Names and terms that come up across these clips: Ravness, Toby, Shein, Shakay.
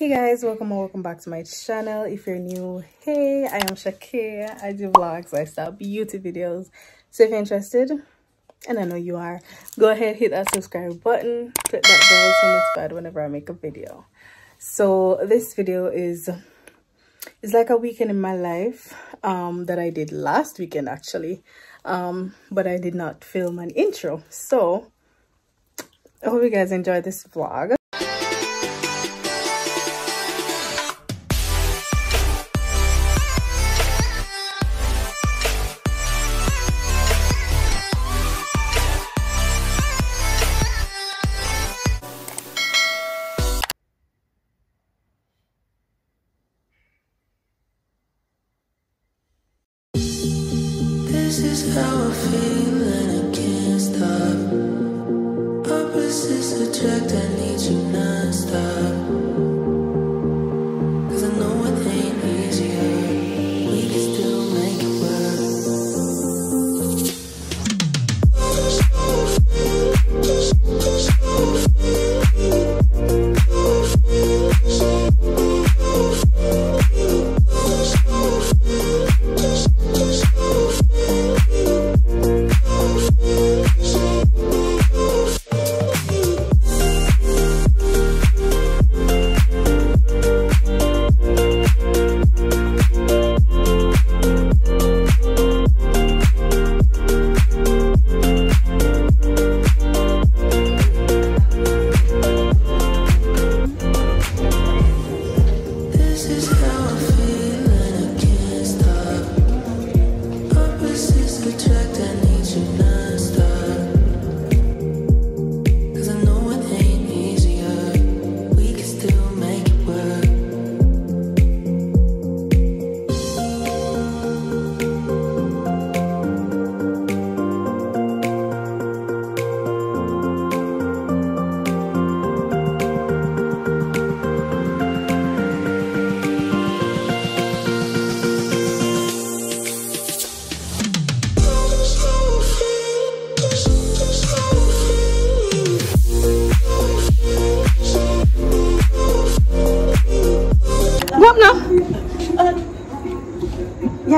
Hey guys, welcome or welcome back to my channel. If you're new, hey, I am Shakay. I do vlogs, lifestyle, beauty videos. So if you're interested, and I know you are, go ahead, hit that subscribe button, click that bell so you're notified whenever I make a video. So this video is like a weekend in my life that I did last weekend actually, but I did not film an intro. So I hope you guys enjoy this vlog. This is how I feel and I can't stop. Opposites attract, I need you non-stop. Cause I know it ain't easier, we can still make it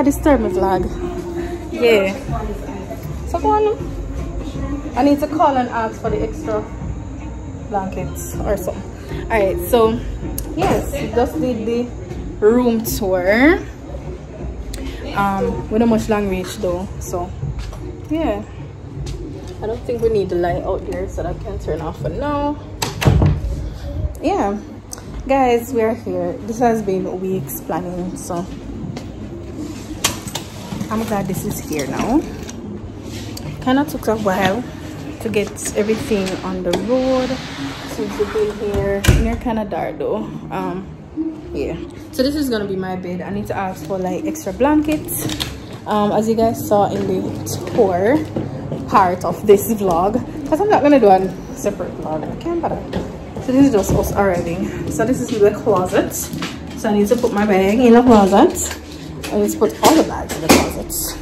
Disturb me vlog. Yeah. So go on. I need to call and ask for the extra blankets or something. Alright, so yes, just did the room tour. We don't much long reach though, so yeah. I don't think we need the light out there, so that can turn off for now. Yeah. Guys, we are here. This has been weeks planning, so I'm glad this is here now. Kind of took a while to get everything on the road since we've been here. Near Canada though. Yeah. So this is gonna be my bed. I need to ask for like extra blankets. As you guys saw in the tour part of this vlog, because I'm not gonna do a separate vlog. I can't bother. So this is just us arriving. So this is the closet. So I need to put my bag in the closet. I just put all the bags in the closets.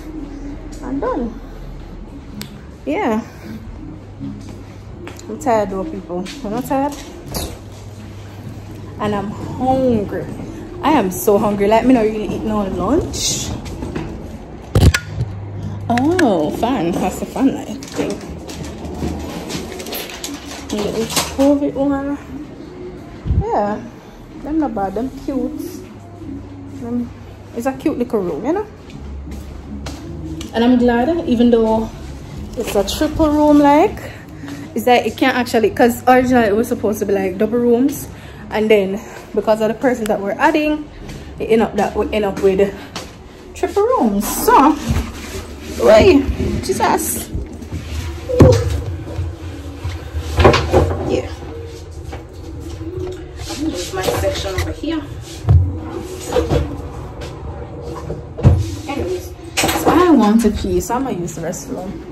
I'm done. Yeah. I'm tired though, people. I'm not tired. And I'm hungry. I am so hungry. Like, me not really eat no lunch. Oh, fun. That's the fun night thing. And the COVID one. Yeah. Them not bad. Them cute. Them. It's a cute little room, you know, and I'm glad, even though it's a triple room, like it's like it can't actually, because originally it was supposed to be like double rooms, and then because of the person that we're adding, it ended up that we end up with triple rooms. So wait, Jesus. Ooh. Yeah, this is my section over here. Want a piece, so I'm gonna use the restroom.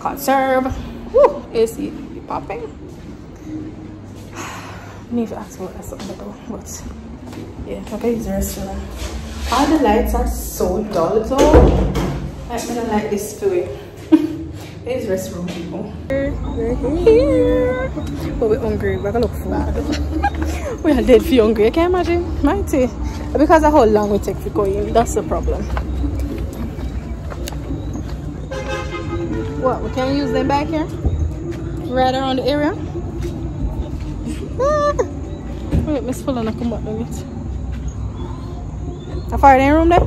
Conserve. Woo! AC be popping. I need to ask for something though, but yeah, I'm gonna use the restroom. All the lights are so dull though. I'm gonna like this to it. It's restroom people. We're here. But we're hungry. We're gonna look for we are dead for hungry. I can't imagine. Mighty. Because of how long we take for going, that's the problem. What, we can't use them back here? Right around the area? Wait, Miss Fulana come back on it. How far in the room there?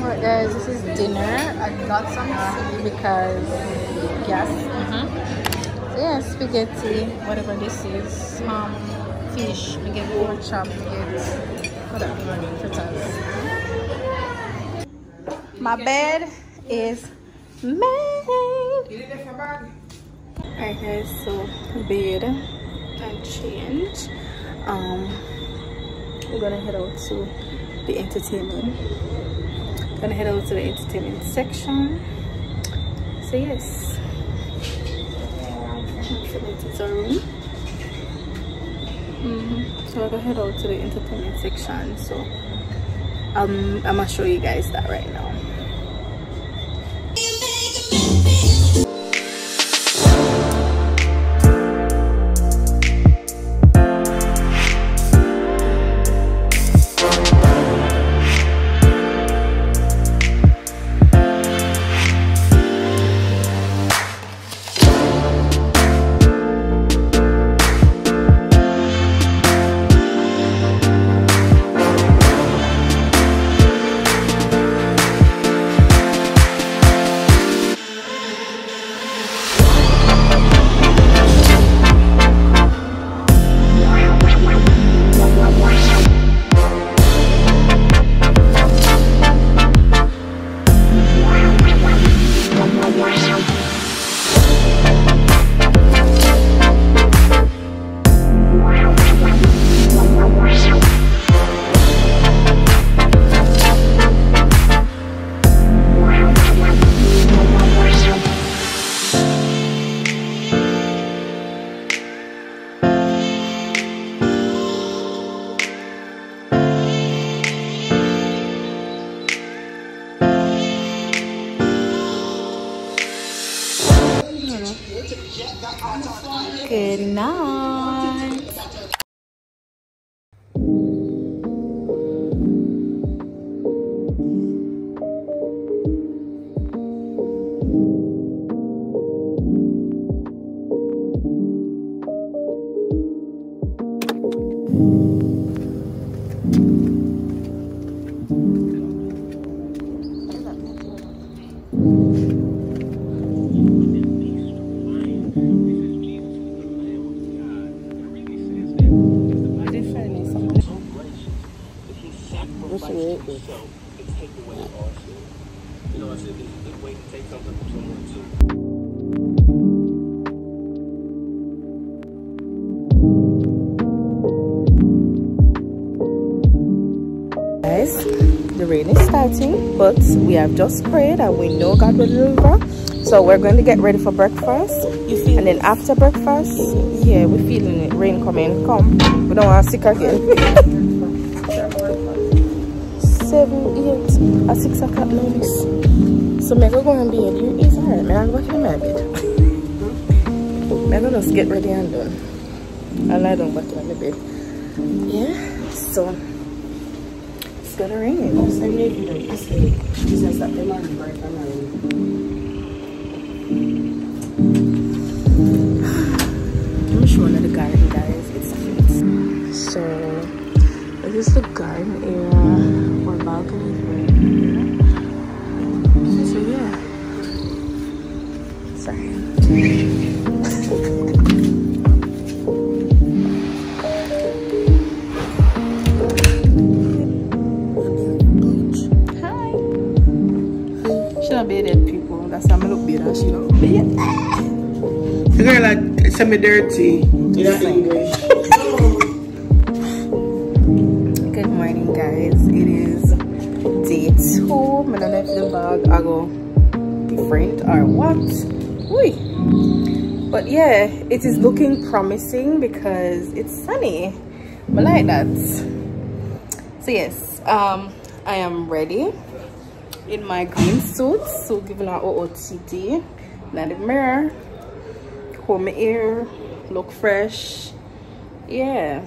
Alright guys, this is dinner. I got some food because yes. So yeah, spaghetti, whatever this is. Fish, we get pork chop, we get whatever, fritters. My bed is made. Alright guys, so bed and change. We're gonna head out to the entertainment. Gonna head over to the entertainment section. So yes, it's our room. So I'm gonna head over to the entertainment section. So I'm gonna show you guys that right now. Good night. The rain is starting, but we have just prayed and we know God will deliver, so we're going to get ready for breakfast. And then after breakfast, yeah, we're feeling it. Rain coming, come, we don't want to sick again. 7, 8 at 6 o'clock notice. So I'm going to be in here. It's alright, I'm going to in my bed. I'm going to just get ready and done. I lie down back in the bed. Yeah, so gonna rain. I'm showing you the garden, guys. It's cute. So this is the garden area or balcony area. So yeah. Sorry. Bearded people, that's how I look bearded. She look bearded. The girl like semi dirty. That's English. Good morning, guys. It is day 2. I don't know if the vlog I go different or what. Wait, But yeah, it is looking promising because it's sunny. I like that. So yes, I am ready in my green suit. So giving out OOTD. Now the mirror, comb my hair, look fresh. Yeah.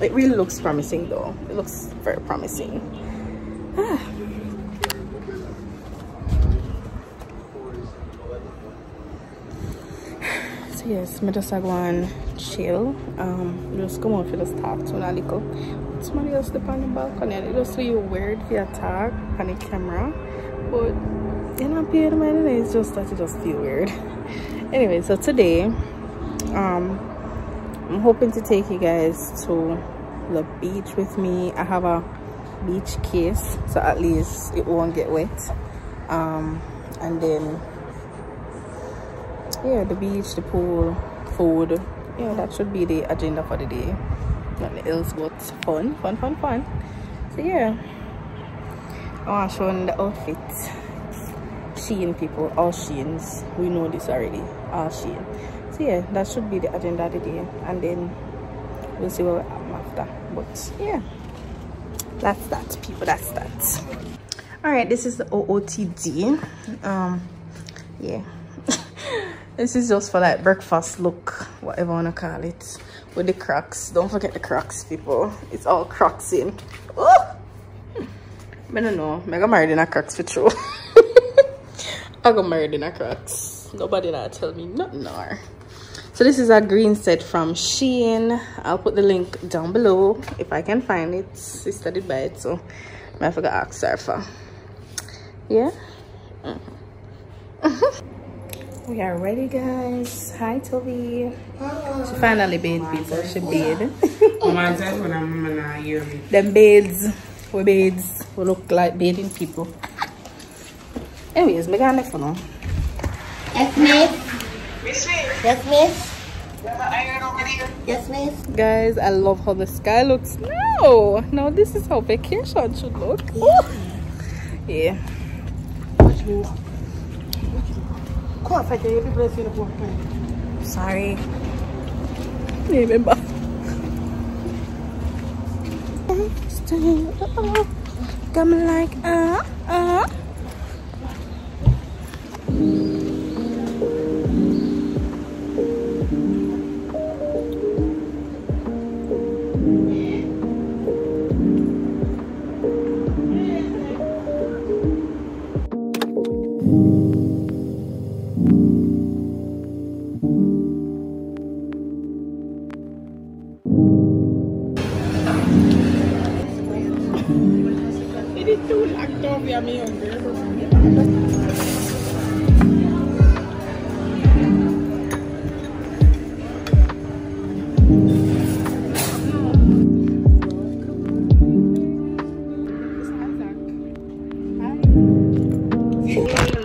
It really looks promising though. It looks very promising. So yes, I just go and chill. Just come on for this talk to a little. Somebody else step on the balcony and it just really weird for your talk on the camera. But you know, it's just that it just feel weird. Anyway, so today, I'm hoping to take you guys to the beach with me. I have a beach case, so at least it won't get wet. And then, yeah, the beach, the pool, food. Yeah, that should be the agenda for the day. Nothing else but fun, fun, fun, fun. So yeah, I want to show you the outfit. Shein people, all Sheins. We know this already, all Shein. So yeah, that should be the agenda today, and then we'll see what I'm after. But yeah, that's that, people. That's that. All right, this is the OOTD. Yeah, this is just for like breakfast look, whatever I wanna call it, with the Crocs. Don't forget the Crocs, people. It's all Crocs in. Oh, I don't know. I got married in a Crocs for sure. I got married in a Crocs. Nobody that tell me nothing. So this is a green set from Shein. I'll put the link down below if I can find it. Sister did buy it, so I forgot to ask her for. Yeah. We are ready, guys. Hi, Toby. Hello. She finally bathed, people. She bathed. Them bathes. We bathes. We look like bathing people. Anyways, I got a neck for now. Yes, miss. Yes, miss. Yes, miss. Guys, I love how the sky looks. No, no, this is how vacation should look. Yeah. Oh. Yeah. What do you mean? Sorry. Remember. Come like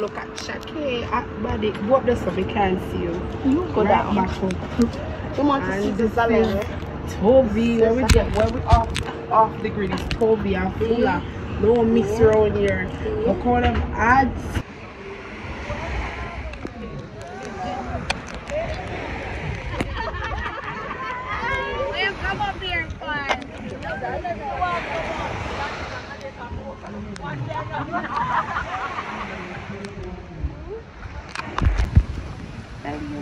look at Shakay at body. Go up there so we can see you. You go down. You want to see the salad? Toby, where we get, where we off the grid is Toby and Fula. No miss around here. We call them ads.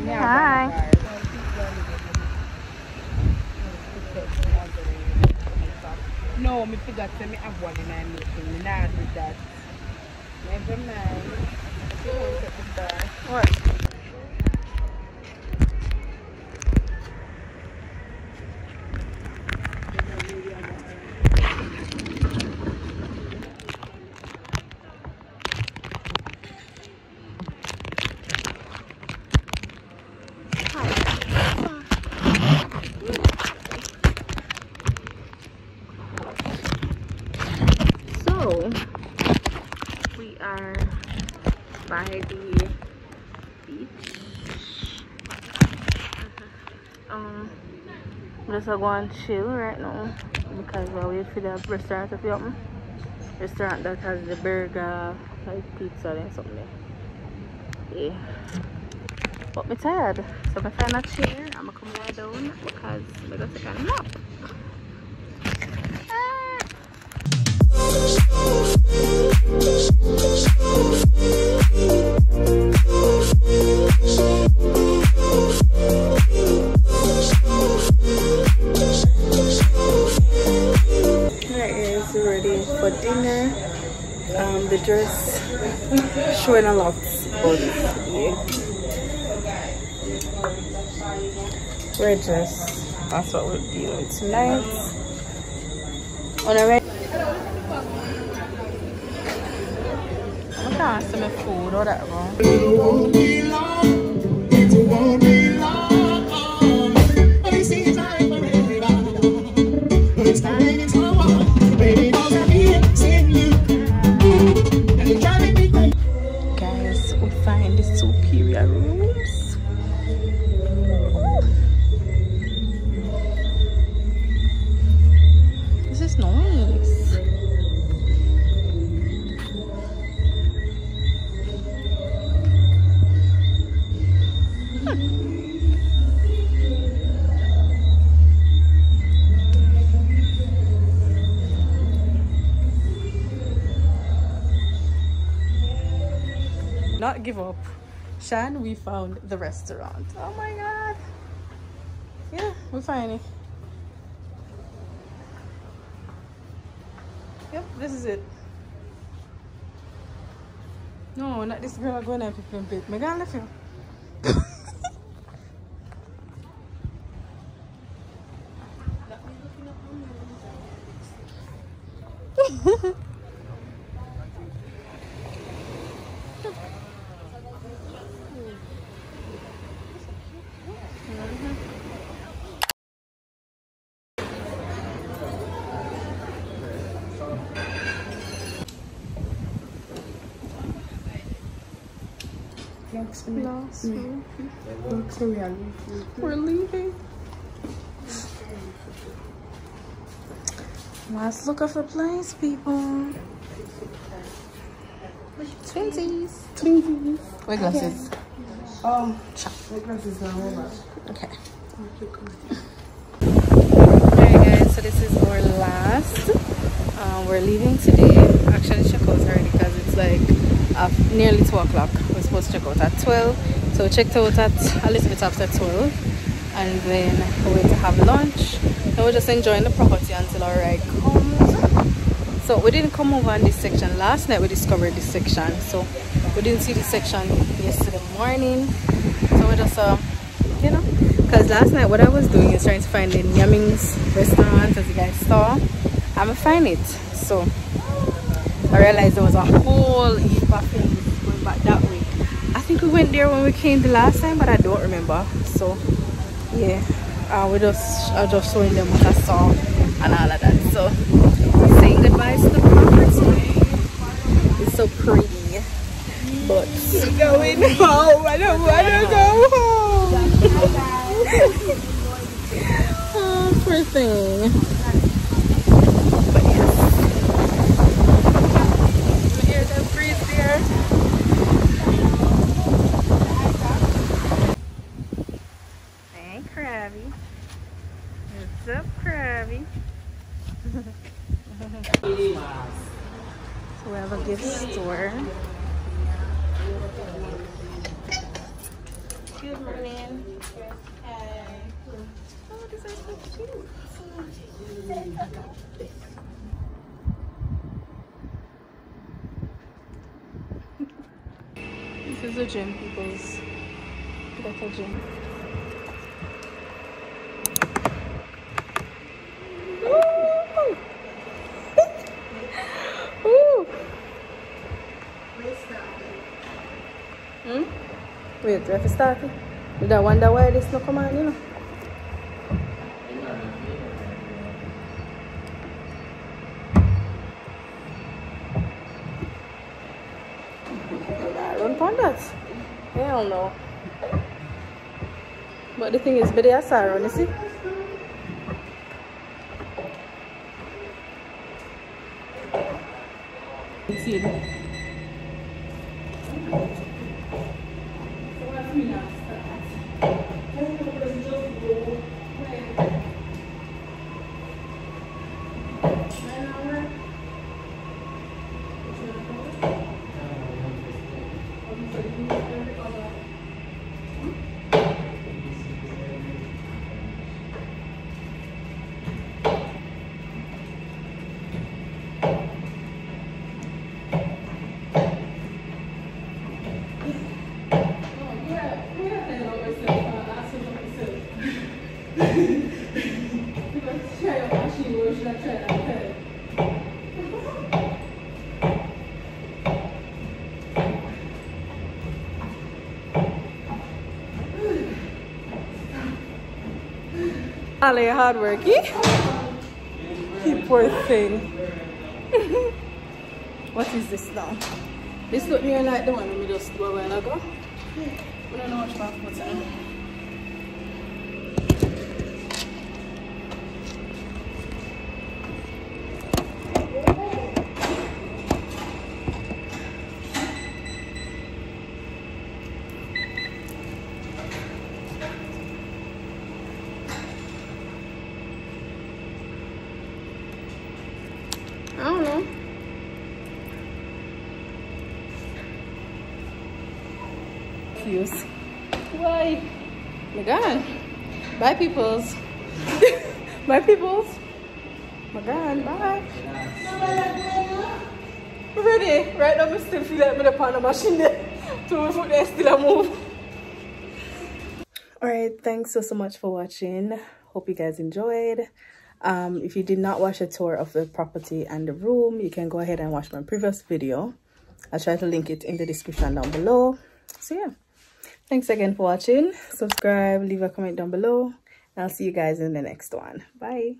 Hi. No, I forgot to me have one in my meeting. I not do that. Never mind. What? So go and chill right now because I wait for the restaurant to open. Restaurant that has the burger, like pizza and something. Yeah. But I'm tired. So if I find a chair, I'm going to come lie down because I'm going to take a nap. The dress showing a lot, but yeah, we're just, that's what we'll be doing tonight. On a red, I can't see my food or whatever. Not give up, Shan. We found the restaurant. Oh my god, yeah, we find it. Yep, this is it. No, not this girl. I'm going out with bit. My god, left you. We're leaving. Last look of the place, people. Twinsies. What glasses? What glasses are over? Okay. Alright guys, so this is our last. We're leaving today. Actually, checkout's already because it's like nearly 2 o'clock. We're supposed to check out at 12. So checked out at a little bit after 12 and then we're going to have lunch. Now we're just enjoying the property until our ride comes. So we didn't come over on this section last night. We discovered this section, so we didn't see this section yesterday morning. So we're just you know, because last night what I was doing is trying to find the Nyaming's restaurant, as you guys saw. I'm gonna find it. So I realized there was a whole heap of things going back that way. I think we went there when we came the last time, but I don't remember. So yeah, I just showing them what I saw and all of that. So saying goodbye to the property. It's so pretty, but we're going home. I don't want to go home. Oh, poor thing. But yes, you hear that breeze there. What's up, Krabby? So we have a gift store. Good morning. Oh, these are so cute. This is a gym, peoples. That's a gym. Wait, we have to start it. You don't wonder why this no come on, you know. I don't find that. Hell no. But the thing is, but they are sorry, you see? You see it? Ale, hard worky. He poor thing. What is this now? This look near like the one we just do a while ago. We don't know much about what's in it. I don't know. Excuse. Why? My God. Bye, peoples. Bye, peoples. My God, bye. Ready? Right now, I still feel like I'm on the machine there. To my foot there, still a move. Alright, thanks so much for watching. Hope you guys enjoyed. If you did not watch a tour of the property and the room, you can go ahead and watch my previous video. I'll try to link it in the description down below. So yeah, thanks again for watching. Subscribe, leave a comment down below, and I'll see you guys in the next one. Bye.